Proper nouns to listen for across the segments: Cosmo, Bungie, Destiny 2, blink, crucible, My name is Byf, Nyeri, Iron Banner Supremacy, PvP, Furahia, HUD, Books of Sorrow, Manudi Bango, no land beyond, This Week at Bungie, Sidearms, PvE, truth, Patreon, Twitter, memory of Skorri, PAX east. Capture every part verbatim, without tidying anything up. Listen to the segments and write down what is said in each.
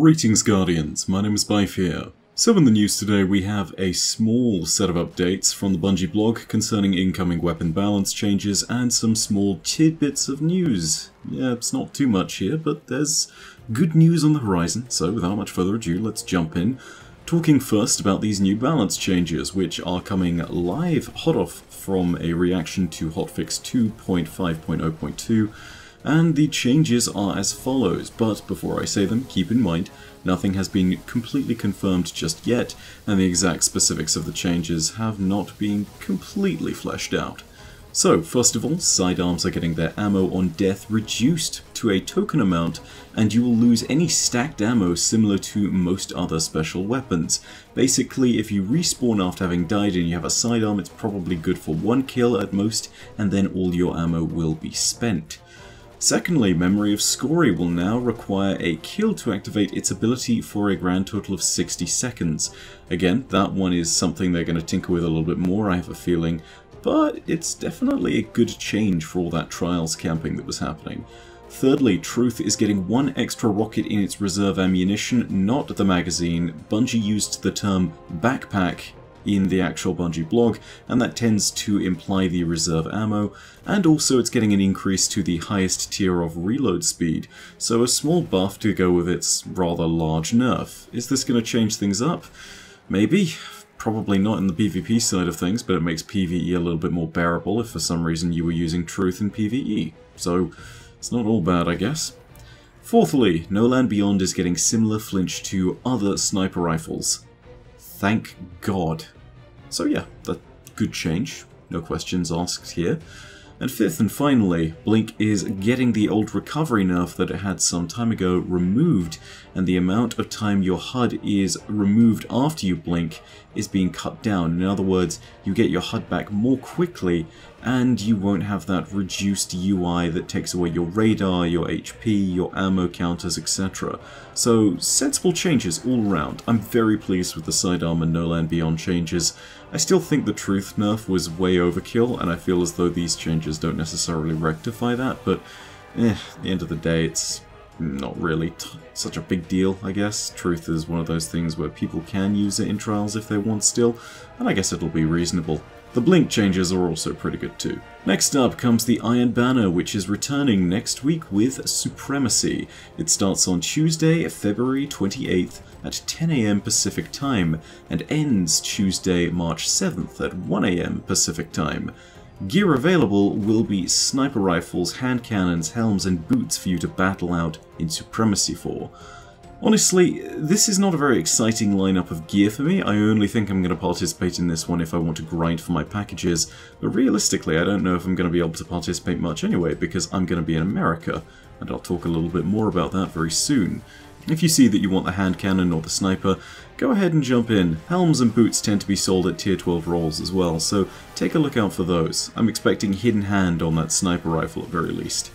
Greetings Guardians, my name is Byf here. So in the news today we have a small set of updates from the Bungie blog concerning incoming weapon balance changes and some small tidbits of news. Yeah, it's not too much here, but there's good news on the horizon, so without much further ado, let's jump in. Talking first about these new balance changes, which are coming live hot off from a reaction to Hotfix two point five point oh point two. And the changes are as follows, but before I say them, keep in mind, nothing has been completely confirmed just yet, and the exact specifics of the changes have not been completely fleshed out. So, first of all, sidearms are getting their ammo on death reduced to a token amount, and you will lose any stacked ammo similar to most other special weapons. Basically, if you respawn after having died and you have a sidearm, it's probably good for one kill at most, and then all your ammo will be spent. Secondly, Memory of Skorri will now require a kill to activate its ability for a grand total of sixty seconds. Again, that one is something they're going to tinker with a little bit more, I have a feeling, but it's definitely a good change for all that trials camping that was happening. Thirdly, Truth is getting one extra rocket in its reserve ammunition, not the magazine. Bungie used the term backpack in the actual Bungie blog, and that tends to imply the reserve ammo, and also it's getting an increase to the highest tier of reload speed, so a small buff to go with its rather large nerf. Is this going to change things up? Maybe. Probably not in the PvP side of things, but it makes PvE a little bit more bearable if for some reason you were using Truth in PvE, so it's not all bad, I guess. Fourthly, No Land Beyond is getting similar flinch to other sniper rifles. Thank God. So yeah, that good change, no questions asked here. And fifth and finally, Blink is getting the old recovery nerf that it had some time ago removed, and the amount of time your H U D is removed after you blink is being cut down. In other words, you get your H U D back more quickly, and you won't have that reduced U I that takes away your radar, your H P, your ammo counters, et cetera. So, sensible changes all around. I'm very pleased with the sidearm and No Land Beyond changes. I still think the Truth nerf was way overkill, and I feel as though these changes don't necessarily rectify that, but eh, at the end of the day, it's not really t such a big deal, I guess. Truth is one of those things where people can use it in trials if they want still, and I guess it'll be reasonable. The blink changes are also pretty good too. Next up comes the Iron Banner, which is returning next week with Supremacy. It starts on Tuesday, February twenty-eighth at ten A M Pacific Time, and ends Tuesday, March seventh at one A M Pacific Time. Gear available will be sniper rifles, hand cannons, helms, and boots for you to battle out in Supremacy for. Honestly, this is not a very exciting lineup of gear for me. I only think I'm going to participate in this one if I want to grind for my packages, but realistically I don't know if I'm going to be able to participate much anyway because I'm going to be in America, and I'll talk a little bit more about that very soon. If you see that you want the hand cannon or the sniper, go ahead and jump in. Helms and boots tend to be sold at tier twelve rolls as well, so take a look out for those. I'm expecting hidden hand on that sniper rifle at the very least.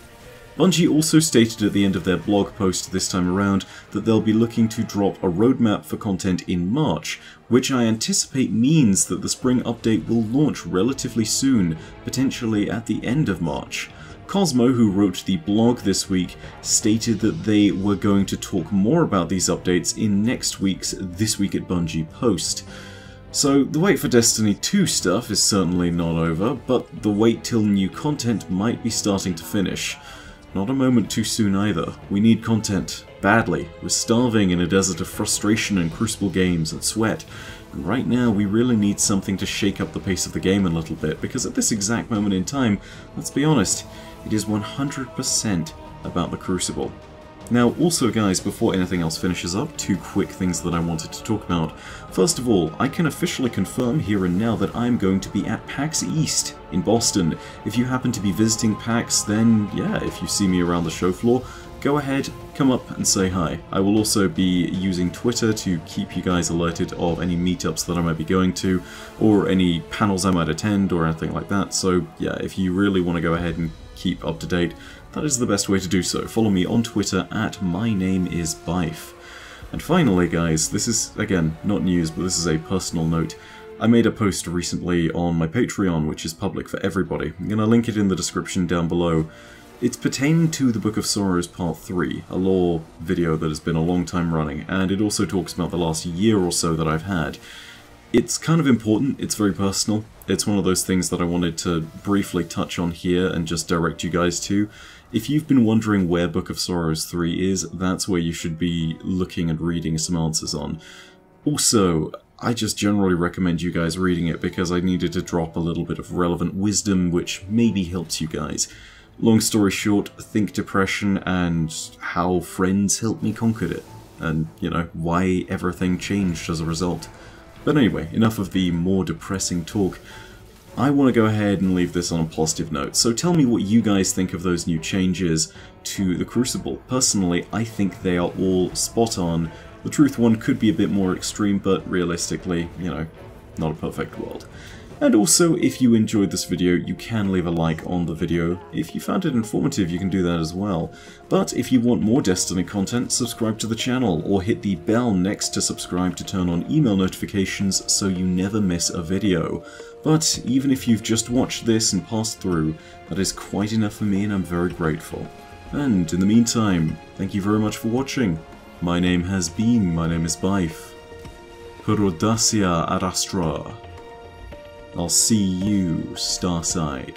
Bungie also stated at the end of their blog post this time around that they'll be looking to drop a roadmap for content in March, which I anticipate means that the spring update will launch relatively soon, potentially at the end of March. Cosmo, who wrote the blog this week, stated that they were going to talk more about these updates in next week's This Week at Bungie post. So, the wait for Destiny two stuff is certainly not over, but the wait till new content might be starting to finish. Not a moment too soon either. We need content. Badly. We're starving in a desert of frustration and Crucible games and sweat. And right now we really need something to shake up the pace of the game a little bit, because at this exact moment in time, let's be honest, it is one hundred percent about the Crucible. Now, also guys, before anything else finishes up, two quick things that I wanted to talk about. First of all, I can officially confirm here and now that I'm going to be at PAX East in Boston. If you happen to be visiting PAX, then yeah, if you see me around the show floor, go ahead, come up and say hi. I will also be using Twitter to keep you guys alerted of any meetups that I might be going to, or any panels I might attend, or anything like that, so yeah, if you really want to go ahead and keep up to date, that is the best way to do so. Follow me on Twitter at My Name Is Byf. And finally guys, this is, again, not news, but this is a personal note. I made a post recently on my Patreon, which is public for everybody. I'm going to link it in the description down below. It's pertaining to the Book of Sorrows Part three, a lore video that has been a long time running, and it also talks about the last year or so that I've had. It's kind of important, it's very personal, it's one of those things that I wanted to briefly touch on here and just direct you guys to. If you've been wondering where Book of Sorrows three is, that's where you should be looking and reading some answers on. Also, I just generally recommend you guys reading it because I needed to drop a little bit of relevant wisdom which maybe helps you guys. Long story short, think depression and how friends helped me conquer it, and, you know, why everything changed as a result. But anyway, enough of the more depressing talk. I want to go ahead and leave this on a positive note, so tell me what you guys think of those new changes to the Crucible. Personally, I think they are all spot on. The Truth one could be a bit more extreme, but realistically, you know, not a perfect world. And also, if you enjoyed this video, you can leave a like on the video. If you found it informative, you can do that as well. But if you want more Destiny content, subscribe to the channel, or hit the bell next to subscribe to turn on email notifications so you never miss a video. But even if you've just watched this and passed through, that is quite enough for me and I'm very grateful. And in the meantime, thank you very much for watching. My name has been, my name is Byf. Perodacia Arastra. I'll see you, Starside.